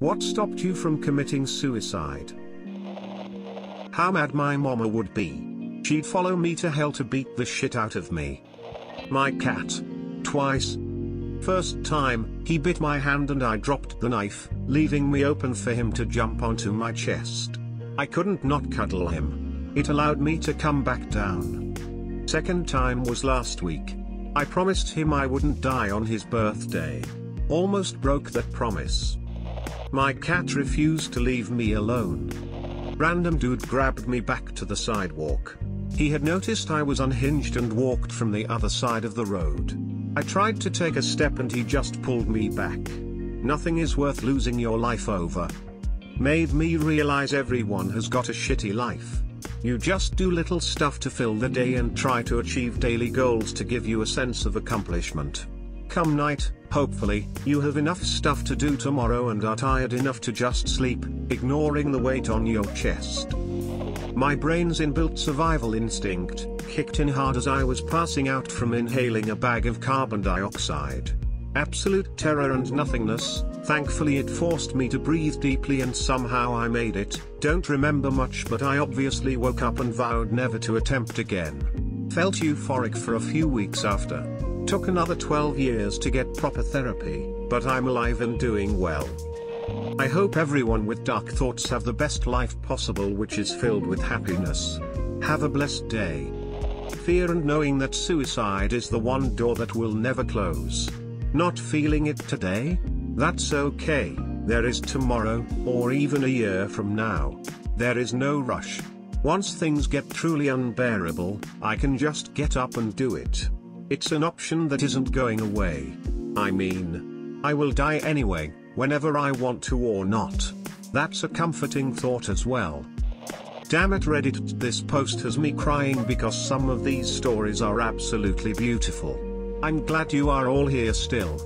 What stopped you from committing suicide? How mad my mama would be. She'd follow me to hell to beat the shit out of me. My cat. Twice. First time, he bit my hand and I dropped the knife, leaving me open for him to jump onto my chest. I couldn't not cuddle him. It allowed me to come back down. Second time was last week. I promised him I wouldn't die on his birthday. Almost broke that promise. My cat refused to leave me alone. Random dude grabbed me back to the sidewalk. He had noticed I was unhinged and walked from the other side of the road. I tried to take a step and he just pulled me back. Nothing is worth losing your life over. Made me realize everyone has got a shitty life. You just do little stuff to fill the day and try to achieve daily goals to give you a sense of accomplishment. Come night, hopefully, you have enough stuff to do tomorrow and are tired enough to just sleep, ignoring the weight on your chest. My brain's inbuilt survival instinct kicked in hard as I was passing out from inhaling a bag of carbon dioxide. Absolute terror and nothingness. Thankfully it forced me to breathe deeply and somehow I made it. Don't remember much, but I obviously woke up and vowed never to attempt again. Felt euphoric for a few weeks after. Took another 12 years to get proper therapy, but I'm alive and doing well. I hope everyone with dark thoughts have the best life possible, which is filled with happiness. Have a blessed day. Fear and knowing that suicide is the one door that will never close. Not feeling it today? That's okay, there is tomorrow, or even a year from now. There is no rush. Once things get truly unbearable, I can just get up and do it. It's an option that isn't going away. I mean, I will die anyway, whenever I want to or not. That's a comforting thought as well. Damn it, Reddit, this post has me crying because some of these stories are absolutely beautiful. I'm glad you are all here still.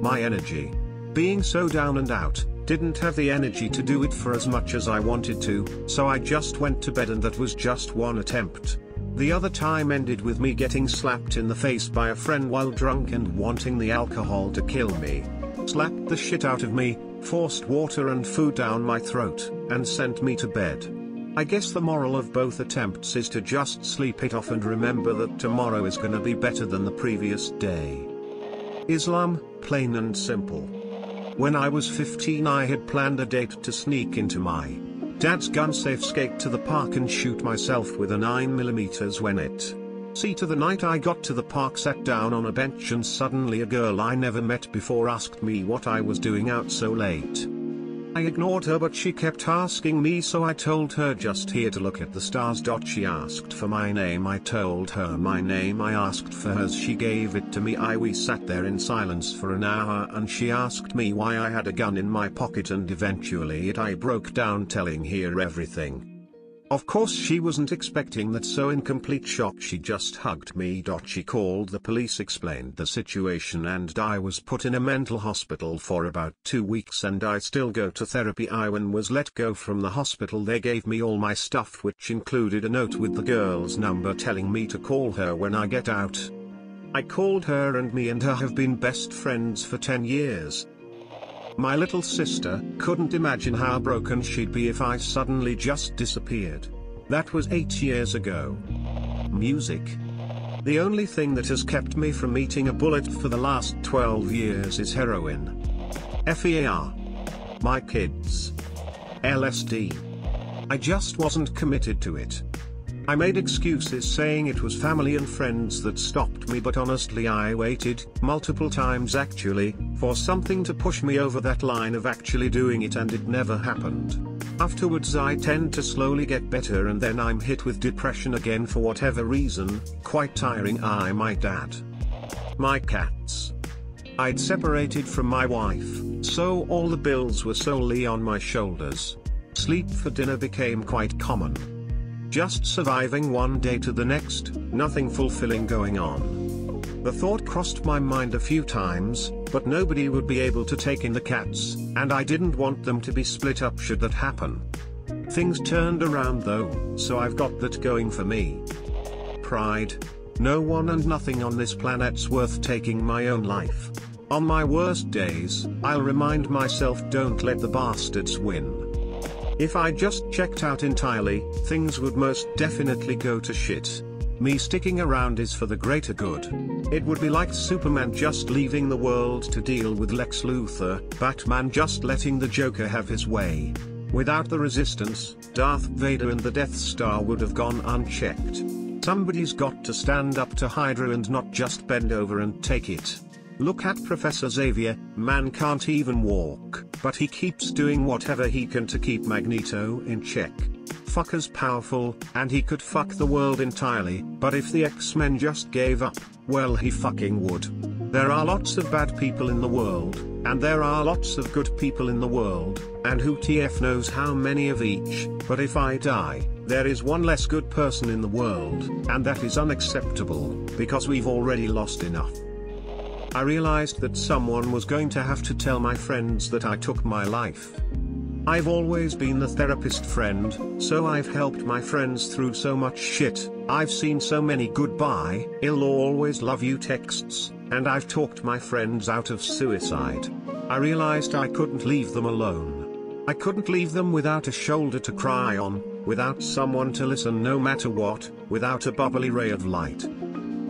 My energy. Being so down and out, didn't have the energy to do it for as much as I wanted to, so I just went to bed and that was just one attempt. The other time ended with me getting slapped in the face by a friend while drunk and wanting the alcohol to kill me. Slapped the shit out of me, forced water and food down my throat, and sent me to bed. I guess the moral of both attempts is to just sleep it off and remember that tomorrow is gonna be better than the previous day. Islam, plain and simple. When I was 15 I had planned a date to sneak into my dad's gun-safe skate to the park and shoot myself with a 9mm when it. See to the night I got to the park, sat down on a bench and suddenly a girl I never met before asked me what I was doing out so late. I ignored her but she kept asking me, so I told her just here to look at the stars. She asked for my name, I told her my name, I asked for hers, she gave it to me. We sat there in silence for an hour and she asked me why I had a gun in my pocket, and eventually I broke down telling her everything. Of course she wasn't expecting that, so in complete shock she just hugged me. She called the police, explained the situation, and I was put in a mental hospital for about 2 weeks and I still go to therapy. When I was let go from the hospital they gave me all my stuff, which included a note with the girl's number telling me to call her when I get out. I called her and me and her have been best friends for 10 years. My little sister couldn't imagine how broken she'd be if I suddenly just disappeared. That was 8 years ago. Music. The only thing that has kept me from eating a bullet for the last 12 years is heroin. FEAR. My kids. LSD. I just wasn't committed to it. I made excuses saying it was family and friends that stopped me, but honestly I waited, multiple times actually, for something to push me over that line of actually doing it, and it never happened. Afterwards I tend to slowly get better and then I'm hit with depression again for whatever reason, quite tiring I might add. My cats. I'd separated from my wife, so all the bills were solely on my shoulders. Sleep for dinner became quite common. Just surviving one day to the next, nothing fulfilling going on. The thought crossed my mind a few times, but nobody would be able to take in the cats, and I didn't want them to be split up should that happen. Things turned around though, so I've got that going for me. Pride. No one and nothing on this planet's worth taking my own life. On my worst days, I'll remind myself, don't let the bastards win. If I just checked out entirely, things would most definitely go to shit. Me sticking around is for the greater good. It would be like Superman just leaving the world to deal with Lex Luthor, Batman just letting the Joker have his way. Without the Resistance, Darth Vader and the Death Star would have gone unchecked. Somebody's got to stand up to Hydra and not just bend over and take it. Look at Professor Xavier, man can't even walk, but he keeps doing whatever he can to keep Magneto in check. Fucker's powerful, and he could fuck the world entirely, but if the X-Men just gave up, well, he fucking would. There are lots of bad people in the world, and there are lots of good people in the world, and who TF knows how many of each, but if I die, there is one less good person in the world, and that is unacceptable, because we've already lost enough. I realized that someone was going to have to tell my friends that I took my life. I've always been the therapist friend, so I've helped my friends through so much shit, I've seen so many goodbye, I'll always love you texts, and I've talked my friends out of suicide. I realized I couldn't leave them alone. I couldn't leave them without a shoulder to cry on, without someone to listen no matter what, without a bubbly ray of light.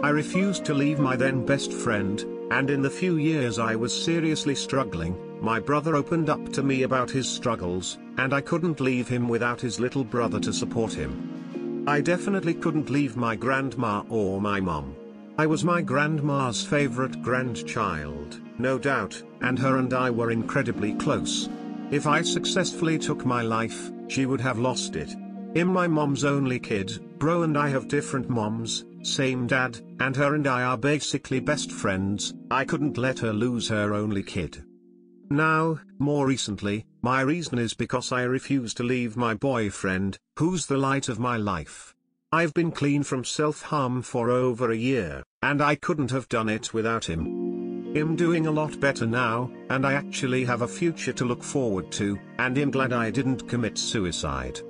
I refused to leave my then best friend, and in the few years I was seriously struggling, my brother opened up to me about his struggles, and I couldn't leave him without his little brother to support him. I definitely couldn't leave my grandma or my mum. I was my grandma's favorite grandchild, no doubt, and her and I were incredibly close. If I successfully took my life, she would have lost it. I'm my mom's only kid, bro, and I have different moms, same dad, and her and I are basically best friends. I couldn't let her lose her only kid. Now, more recently, my reason is because I refuse to leave my boyfriend, who's the light of my life. I've been clean from self-harm for over a year, and I couldn't have done it without him. I'm doing a lot better now, and I actually have a future to look forward to, and I'm glad I didn't commit suicide.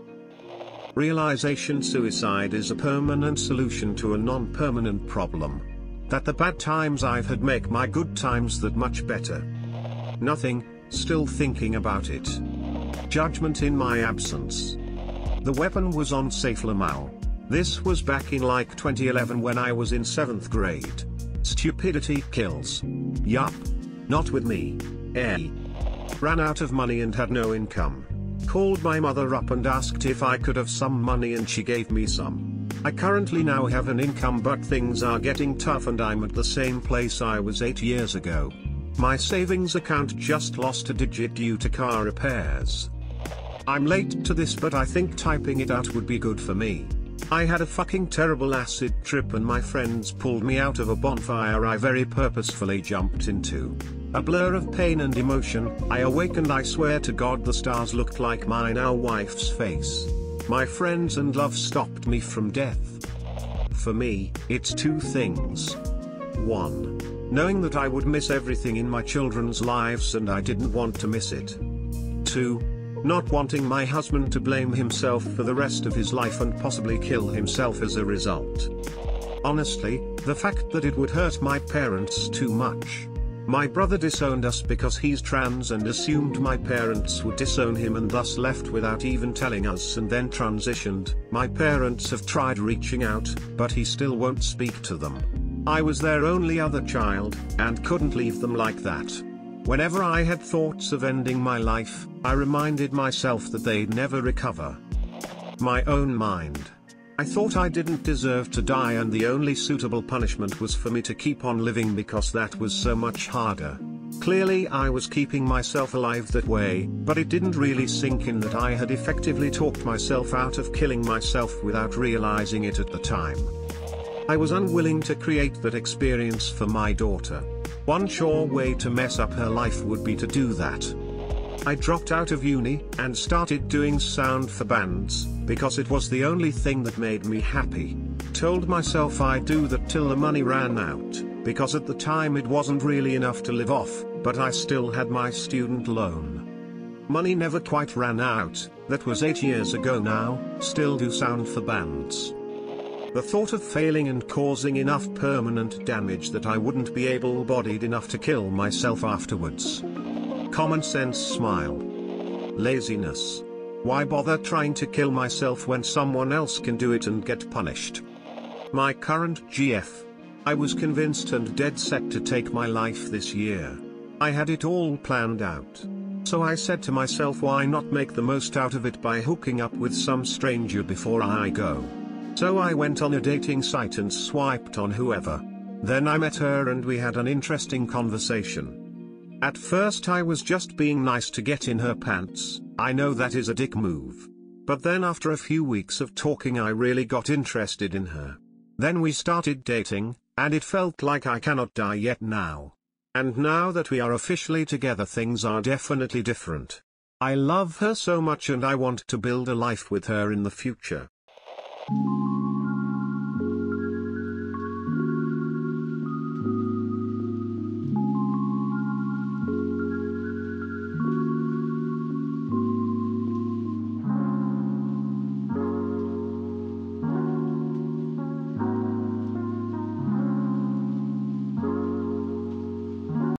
Realization: suicide is a permanent solution to a non-permanent problem. That the bad times I've had make my good times that much better. Nothing, still thinking about it. Judgment in my absence. The weapon was on Safe Lamau. This was back in like 2011 when I was in 7th grade. Stupidity kills. Yup. Not with me. Eh. Ran out of money and had no income. Called my mother up and asked if I could have some money, and she gave me some. I currently now have an income, but things are getting tough and I'm at the same place I was 8 years ago. My savings account just lost a digit due to car repairs. I'm late to this, but I think typing it out would be good for me. I had a fucking terrible acid trip and my friends pulled me out of a bonfire I very purposefully jumped into. A blur of pain and emotion, I awakened. I swear to God the stars looked like my now wife's face. My friends and love stopped me from death. For me, it's two things. 1. Knowing that I would miss everything in my children's lives and I didn't want to miss it. 2. Not wanting my husband to blame himself for the rest of his life and possibly kill himself as a result. Honestly, the fact that it would hurt my parents too much. My brother disowned us because he's trans and assumed my parents would disown him and thus left without even telling us and then transitioned. My parents have tried reaching out, but he still won't speak to them. I was their only other child, and couldn't leave them like that. Whenever I had thoughts of ending my life, I reminded myself that they'd never recover. My own mind. I thought I didn't deserve to die and the only suitable punishment was for me to keep on living because that was so much harder. Clearly I was keeping myself alive that way, but it didn't really sink in that I had effectively talked myself out of killing myself without realizing it at the time. I was unwilling to create that experience for my daughter. One sure way to mess up her life would be to do that. I dropped out of uni, and started doing sound for bands, because it was the only thing that made me happy. Told myself I'd do that till the money ran out, because at the time it wasn't really enough to live off, but I still had my student loan. Money never quite ran out, that was 8 years ago now, still do sound for bands. The thought of failing and causing enough permanent damage that I wouldn't be able-bodied enough to kill myself afterwards. Common sense smile. Laziness. Why bother trying to kill myself when someone else can do it and get punished? My current GF. I was convinced and dead set to take my life this year. I had it all planned out. So I said to myself, why not make the most out of it by hooking up with some stranger before I go. So I went on a dating site and swiped on whoever. Then I met her and we had an interesting conversation. At first I was just being nice to get in her pants, I know that is a dick move. But then after a few weeks of talking I really got interested in her. Then we started dating, and it felt like I cannot die yet now. And now that we are officially together, things are definitely different. I love her so much and I want to build a life with her in the future.